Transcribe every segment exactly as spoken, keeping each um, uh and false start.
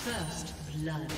First blood.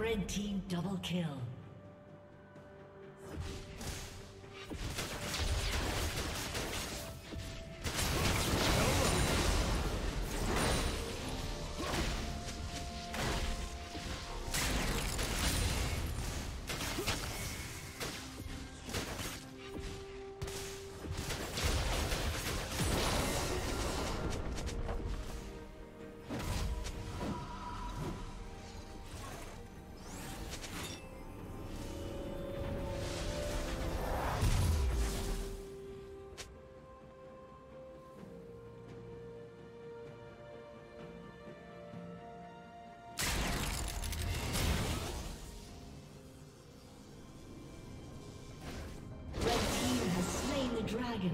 Red team double kill. Dragon.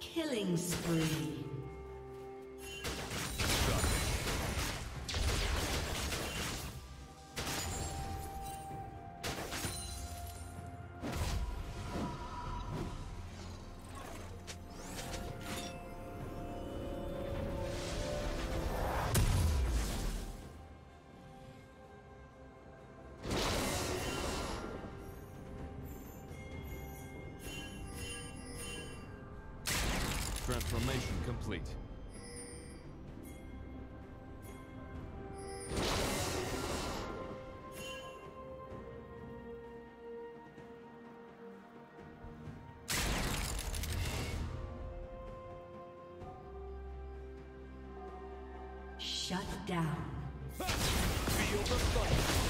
Killing spree. Transformation complete. Shut down. Ha! Feel the fire.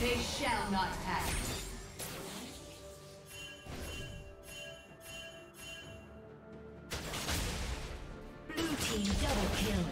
They shall not pass. Blue team double kill.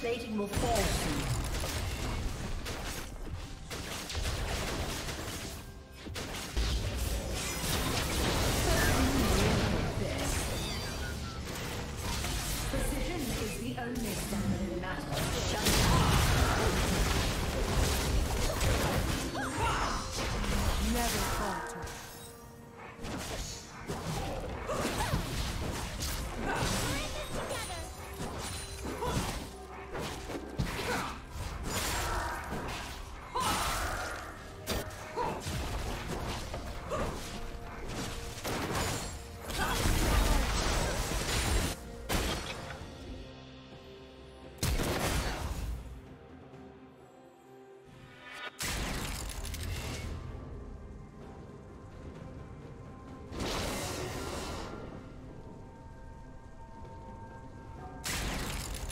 Plating will fall soon.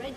Red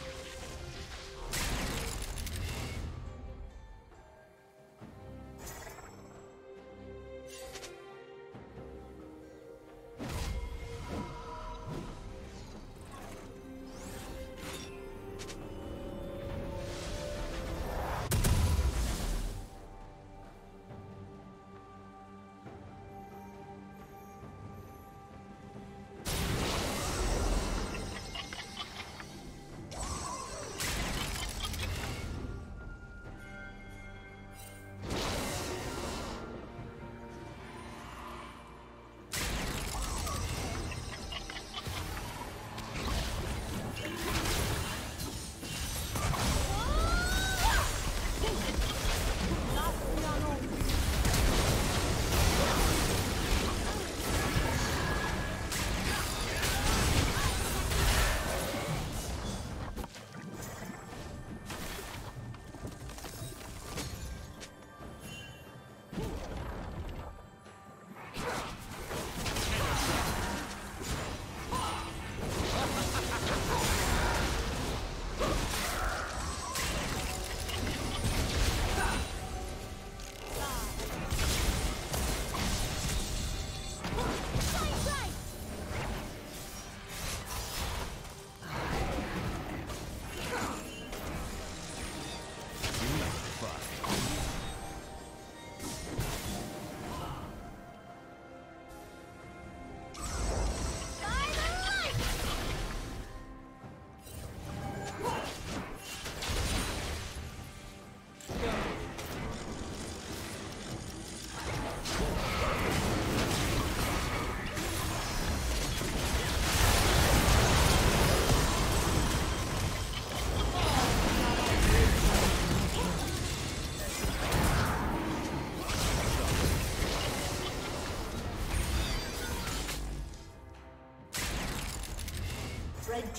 Red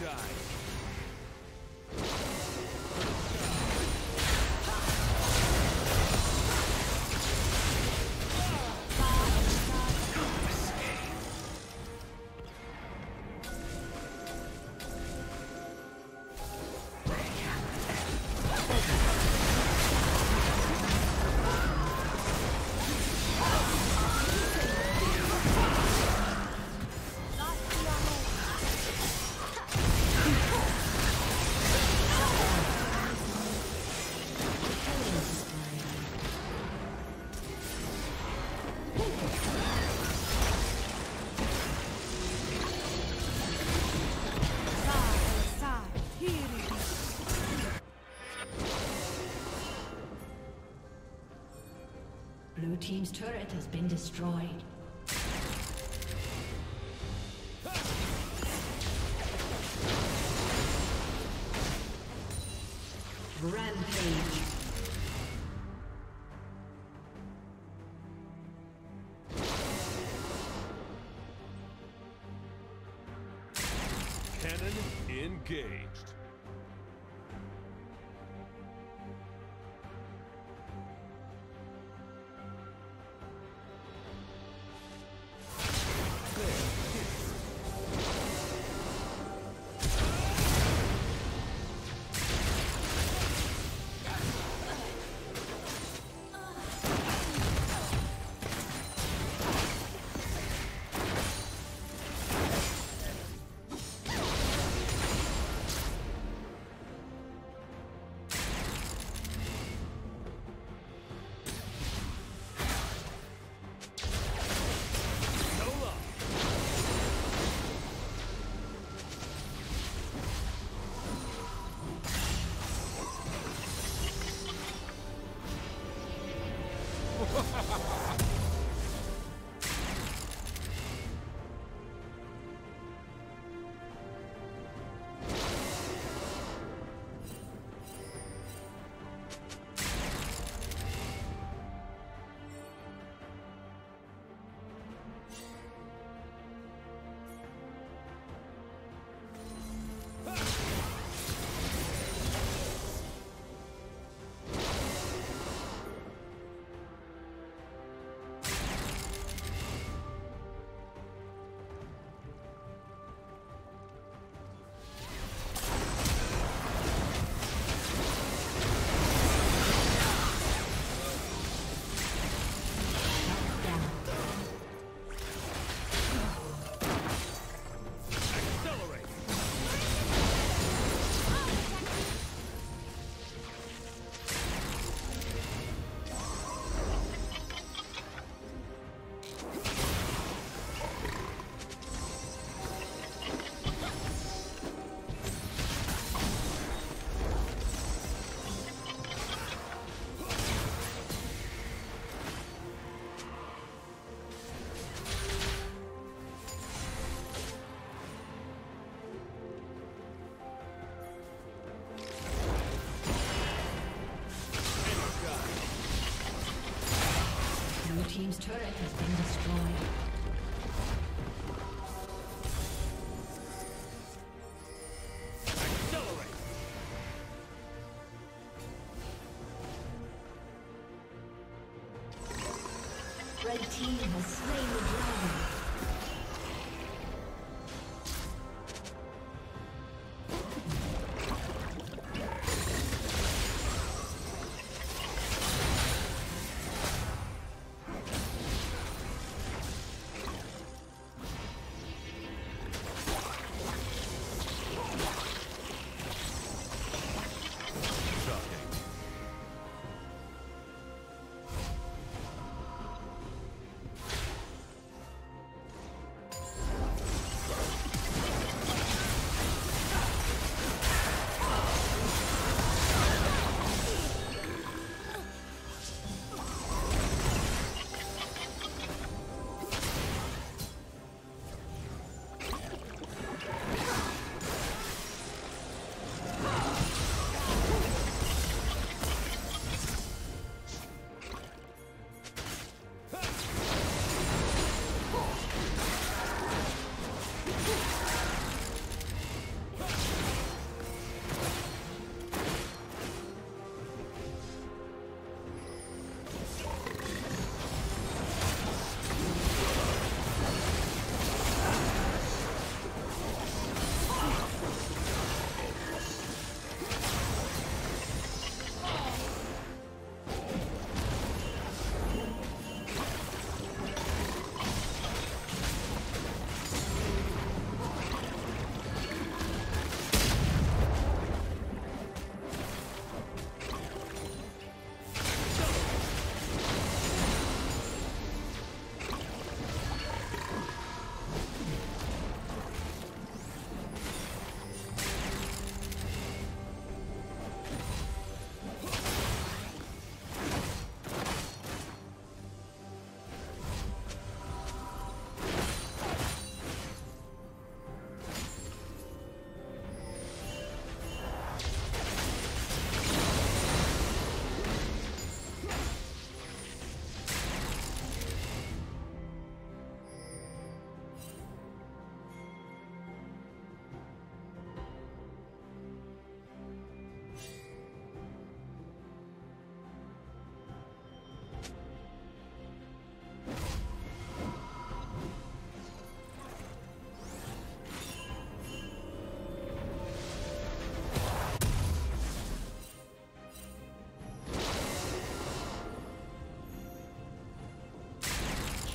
Die. Blue team's turret has been destroyed. Rampage. Cannon engaged. team's turret has been destroyed.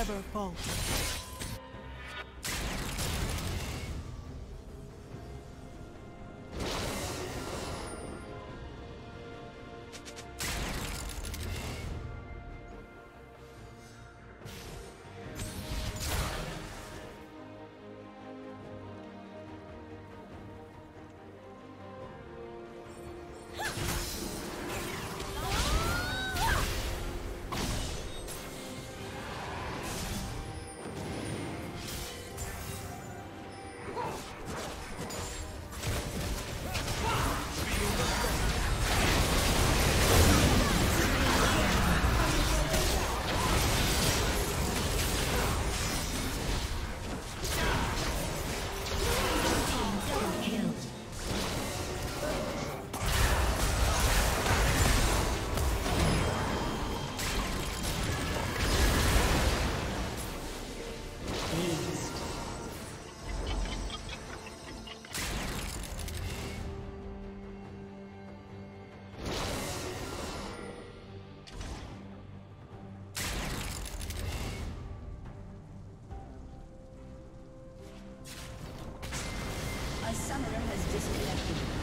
never falter. Summoner has disconnected.